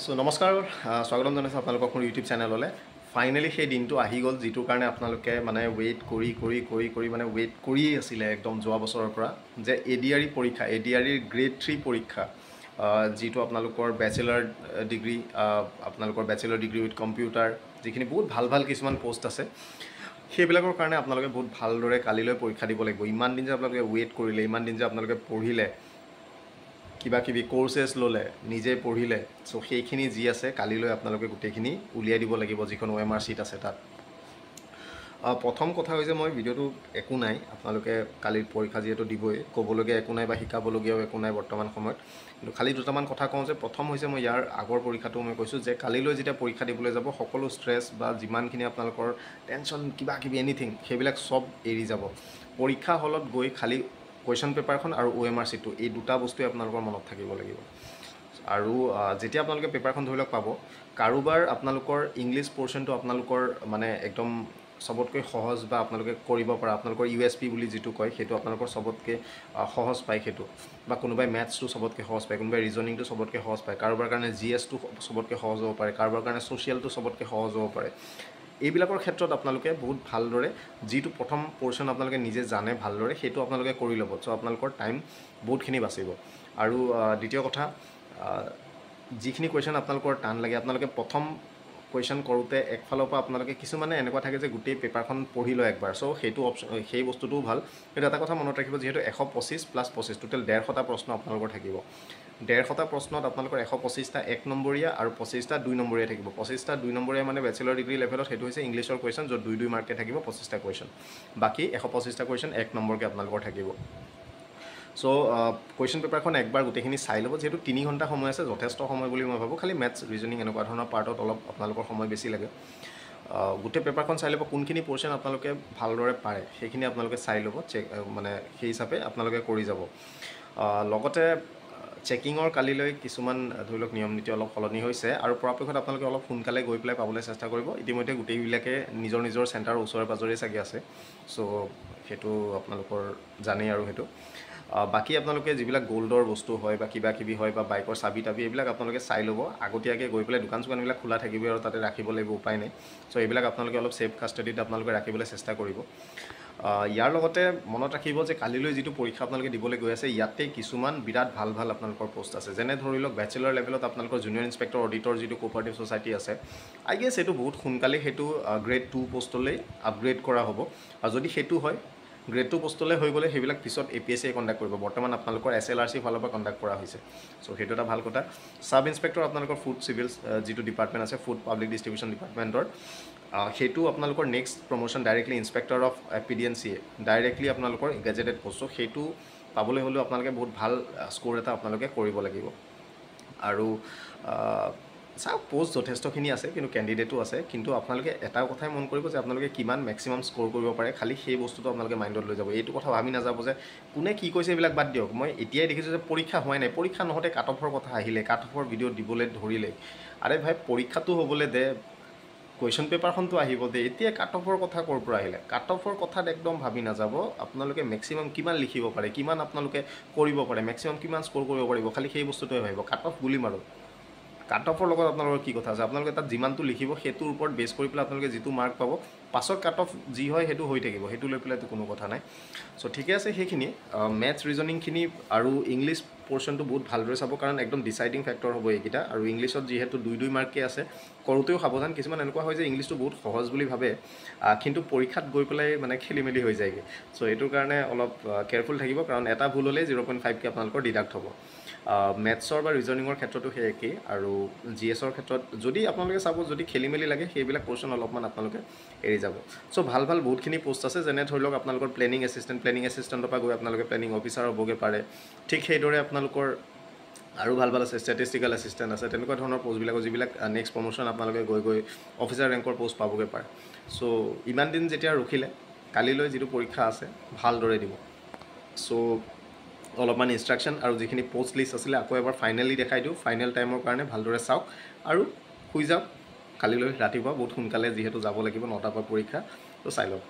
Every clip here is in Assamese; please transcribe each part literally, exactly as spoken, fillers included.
So, namaskar, swagadam janaisa apnalok YouTube channel ole. Finally, he din to ahi gol jitu karone apnaloke mane wait kori kori kori kori mane wait kori asile ekdom joa bosoror pora je A D R E porikha A D R E grade three porikha jitu apnalokor bachelor degree apnalokor bachelor degree with computer jekhini bahut bhal bhal kisman post ase hebilakor karone apnaloke bahut bhal dore kaliloi porikha dibo lagbo iman din je apnaloke wait korile iman din je apnaloke porhile কিবা কিবি কোর্সেস ললে নিজে পঢ়িলে সো সেইখিনি জি আছে কালি লৈ আপোনালোকে গুটেখিনি উলিয়াই দিব লাগিব যিখন ওএমআর শীট আছে তাত প্ৰথম কথা হৈছে মই ভিডিওটো একো নাই আপোনালোকে কালিৰ পৰীক্ষা যেটো দিবই কবলগে একো নাই বা হিকাবলগিয়াও একো নাই বৰ্তমান সময়ত কিন্তু খালি দুটামান কথা কওঁ যে প্ৰথম হৈছে মই ইয়াৰ আগৰ পৰীক্ষাটো মই কৈছো যে কালি লৈ যেটা পৰীক্ষা দিবলৈ যাব সকলো ষ্ট্ৰেছ বা যিমানখিনি আপোনালোকৰ টেনচন কিবা কিবি এনিথিং সেইবিলাক সব এৰি যাব পৰীক্ষা হলত গৈ খালি Question paper and O M R C two. These two things you have to remember. And if you have the paper, you will have the English portion. You will have to सबोट के खोहस बा आपन लोगके कोरिबा पर आपन लोगको यूएसपी बुली जितु कय हेतु आपन लोगको सबोट के खोहस पाइ हेतु बा कोनोबाय मैथ्स टु सबोट के खोहस पाइ कोनोबाय रीजनिंग टु सबोट के खोहस पाइ कारोबार कारणे जीएस टु सबोट के खोहस हो पारे कारोबार कारणे सोशल टु सबोट के खोहस हो पारे ए बिलाकर क्षेत्रत आपन लोगके बहुत ভাল দৰে जितु प्रथम पोर्शन आपन लोगके निजे जाने ভাল দৰে हेतु आपन लोगके কৰি লব সো आपन লোকৰ টাইম বহুতখিনি বাচিব আৰু দ্বিতীয় কথা যিখিনি কোৱেশ্চন आपन लोকৰ টান লাগে आपन लोगके প্ৰথম Question কৰোতে একফালপা আপোনালোকে কিছুমানে এনেকুৱা থাকে যে গুটি পেপাৰখন পঢ়ি লয় একবাৰ সো হেতু অপচন হেই বস্তুটো ভাল এটা এটা কথা মনত ৰাখিব যেহেতু one twenty-five plus twenty-five total one fifty টা প্ৰশ্ন আপোনালোকৰ থাকিব one fifty টা প্ৰশ্নত আপোনালোকৰ one twenty-five টা এক নম্বৰীয়া আৰু twenty-five টা দুই নম্বৰীয়া থাকিব twenty-five টা দুই নম্বৰীয়া মানে ব্যাচেলৰ ডিগ্ৰী লেভেলত হেতু হৈছে ইংলিছৰ কোৱেশ্চন যো দুই দুই মাৰ্কে থাকিব twenty-five টা কোৱেশ্চন বাকি one twenty-five টা কোৱেশ্চন এক নম্বৰকে আপোনালোকৰ থাকিব So, question paper kon ekbar gutekhini sai lobo jehetu three ghonta somoy ase jothesto somoy boli moi bhabu khali maths reasoning enokar dhoroner partot olop apnalokor somoy beshi lage gute paper kon sai lobo kunkhini portion apnaloke bhalore pare hekhini apnaloke sai lobo mane hei hisabe apnaloke kori jabo logote checking or kali loi kisuman dholok niyom niti olop kholoni hoise aru porapekhat apnaloke olop hunkale goi pelai pabole chesta koribo itimoite gutei bilake nijor nijor center usore pajore sage ase so hetu apnalokor jane aru hetu बाकी आपन लोगके जिबिला गोल्ड और वस्तु होय बा किबा किबि होय बा बाइक और साबि ताबि एबिला आपन लोगके साइ लबो आगतियाके गय पेले दुकान सुकान बिला खुला থাকিबे और ताते राखिबो লাগিব उपाय नै सो एबिला आपन लोगके অলপ सेफ কাস্টডিত आपन लोगके राखिबले চেষ্টা কৰিব ইয়াৰ লগতে মনত ৰাখিব যে কালি লৈ যেটো পৰীক্ষা आपन लोगके দিবলে গৈ আছে ইয়াতে কিছুমান বিৰাট ভাল ভাল आपन लोगৰ পোষ্ট আছে যেনে ধৰি লওক ব্যাচেলৰ লেভেলত आपन लोगৰ জুনিয়ৰ ইনস্পেক্টৰ অডিটৰ যেটো কোঅপাৰেটিভ সোসাইটি আছে আই গেছ এটো বহুত খুনকালে হেতু গ্ৰেড two পোষ্টলৈ আপগ্ৰেড কৰা হ'ব আৰু যদি হেতু হয় Grade two postole হৈ গলে হেবিলাক পিছত A P S C conduct কৰিব বৰ্তমান আপোনালোকৰ S L R C ফালৰ পৰা conduct কৰা হৈছে সো হেতু এটা ভাল কথা সাব ইনস্পেক্টৰ আপোনালোকৰ ফুড সিভিলস যেটো ডিপাৰ্টমেন্ট আছে ফুড পাব্লিক ডিস্ট্ৰিবিউশন ডিপাৰ্টমেন্টৰ হেতু আপোনালোকৰ next promotion directly inspector of P D N C A directly আপোনালোকৰ গেজেটেড পোষ্ট হেতু পাবলৈ হলে আপোনালোকে বহুত ভাল স্কোৰ এটা আপোনালোকে কৰিব লাগিব আৰু সাব পোস্ট যথেষ্টখিনি আছে কিন্তু ক্যান্ডিডেটও আছে কিন্তু আপোনালোকে এটা কথাই মন কৰিব যে আপোনালোকে কিমান ম্যাক্সিমাম স্কোৰ কৰিব পাৰে খালি সেই বস্তুটো আপোনালোকে মাইন্ডত লৈ যাব এইটো কথা ভাবি না যাব যে কোনে কি কৈছে এইবিলাক বাদ দিওক মই এতিয়াই দেখিছো যে পৰীক্ষা হয় নাই পৰীক্ষা নহতে কাটঅফৰ কথা আহিলে কাটঅফৰ ভিডিও দিবলে ধৰিলে আৰে ভাই পৰীক্ষাটো হবলে দে কোয়েশ্চন পেপাৰখনটো আহিব দে এতিয়া কাটঅফৰ কথা কৰ পৰা আহিলে কাটঅফৰ কথা একদম ভাবি না যাব আপোনালোকে ম্যাক্সিমাম কিমান লিখিব পাৰে কিমান আপোনালোকে কৰিব পাৰে ম্যাক্সিমাম কিমান স্কোৰ কৰিব পাৰিব খালি সেই বস্তুটোই ভাবিব কাটঅফ গুলি মাৰো কাটঅফৰ লগত আপোনালোকৰ কি কথা আছে আপোনালোকে তাত জিমানটো লিখিব হেতুৰ ওপৰত বেস কৰি পেলা আপোনালোকে যেটো মাৰ্ক পাব পাছৰ কাটঅফ জি হয় হেতু হৈ থাকিব হেতু লৈ পেলা তো কোনো কথা নাই সো ঠিকে আছে হেখিনি ম্যাথ ৰিজনিং খিনি আৰু ইংলিছ পোৰশনটো বহুত ভালদৰে চাব কাৰণ একদম ডিসাইডিং ফ্যাক্টৰ হ'ব এইকিটা আৰু ইংলিছত যেহেতু দুই দুই মাৰ্কে আছে কৰোতেও সাবধান কিছুমান এনেকুৱা হয় যে ইংলিছটো বহুত সহজ বুলি ভাবে কিন্তু পৰীক্ষাত গৈ পেলাই মানে খেলিমেলি হৈ যায়গে সো এটোৰ কাৰণে অলপ কেয়াৰফুল থাকিব কাৰণ এটা ভুল হ'লে zero point five কে আপোনালোকৰ ডিডাক্ট হ'ব ম্যাথছৰ বা ৰিজনিংৰ ক্ষেত্ৰটো হে একে আৰু জিএছৰ ক্ষেত্ৰত যদি আপোনালোকে চাব যদি খেলিমেলি লাগে হেইবিলাক পোৰশন অলপমান আপোনালোকে এৰি যাব সো ভাল ভাল বহুতখিনি পোস্ট আছে যেনে ধৰিলক আপোনালোকৰ প্ল্যানিং এসিস্ট্যান্ট প্ল্যানিং এসিস্ট্যান্টৰ পৰা গৈ আপোনালোকে প্ল্যানিং অফিচাৰ হ'বগে পাৰে ঠিক হেইদৰে আপোনালোকৰ আৰু ভাল ভাল আছে স্ট্যাটিস্টিক্যাল অ্যাসিস্ট্যান্ট আছে তেনেকুৱা ধৰণৰ পোস্ট বিলাক যিবিলাক নেক্সট প্ৰমোশন আপোনালোকে গৈ গৈ অফিচাৰ ৰেংকৰ পোস্ট পাবগে পাৰে সো ইমান দিন যেতিয়া ৰখিলে কালি লৈ যেটো পৰীক্ষা আছে ভাল দৰে দিব সো অলপমান ইনস্ট্ৰাকশন আৰু যিখিনি পোস্ট লিষ্ট আছিল আকৌ এবাৰ ফাইনালি দেখাই দিও ফাইনাল টাইমৰ কাৰণে ভালদৰে চাওক আৰু হুই যাওক কালি লৈ ৰাতিপুৱা বহুত সোনকালে যেহেতু যাব লাগিব নটা পৰা পৰীক্ষা তো চাই লওক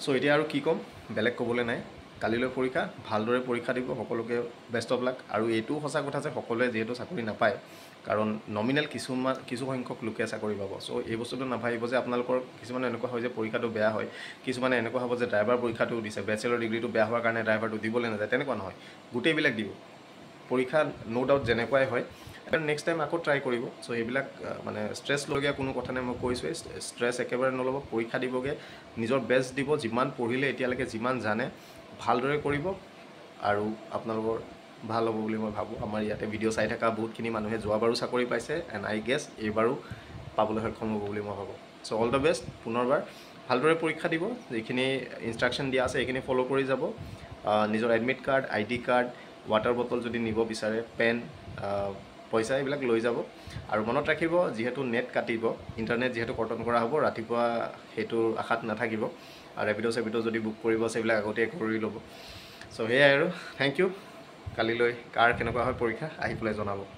So etia aru ki kom belek kobole nai kaliloi porikha bhaldore porikha dibo hokoloke best of luck aru etu hosa kotha je hokole jehetu sakori na pay karon nominal kisuma kisu hongkok luke sakori pabo so ei bostu na bhaibo je apnalokor kisumane enoko hoy je porikha to beya hoy kisumane enoko hobo je driver porikha to dise bachelor degree to beya hoar karone driver to dibole na jay tene kon hoy gutei bilak dibo porikha no doubt jene koy hoy next time ako try koribo so ebilak mane stress logia kono kotha ne mo koisu stress ekebare nolobo porikha diboge nijor best dibo jiman porile etia lage jiman jane ভালদৰে কৰিব আৰু আপোনালোকৰ ভাল হ'ব বুলি মই ভাবো আমাৰ ইয়াতে ভিডিও চাই থকা বহুতখিনি মানুহে যোৱাবাৰো চাকৰি পাইছে এন্ড আই গেছ এবাৰো পাবলৈ সক্ষম হ'ব বুলি মই ভাবো সো অল দা বেস্ট পুনৰবাৰ ভালদৰে পৰীক্ষা দিব যেখিনি ইনস্ট্ৰাকশন দিয়া আছে এখিনি ফলো কৰি যাব নিজৰ admit card ID card water bottle যদি নিব বিচাৰে পেন পইচা এইবিলাক লৈ যাব আৰু মনত ৰাখিব যেহেতু নেট কাটিব ইন্টাৰনেট যেহেতু কটন কৰা হ'ব ৰাতিপুৱা হেতু আখাত নাথাকিব आरे भिडियो से भिडियो जदि बुक करिबो सेबिला आगते करि लबो सो हे आरो थैंक यू काली लय कार केनका होय परीक्षा आइ पले जनाबो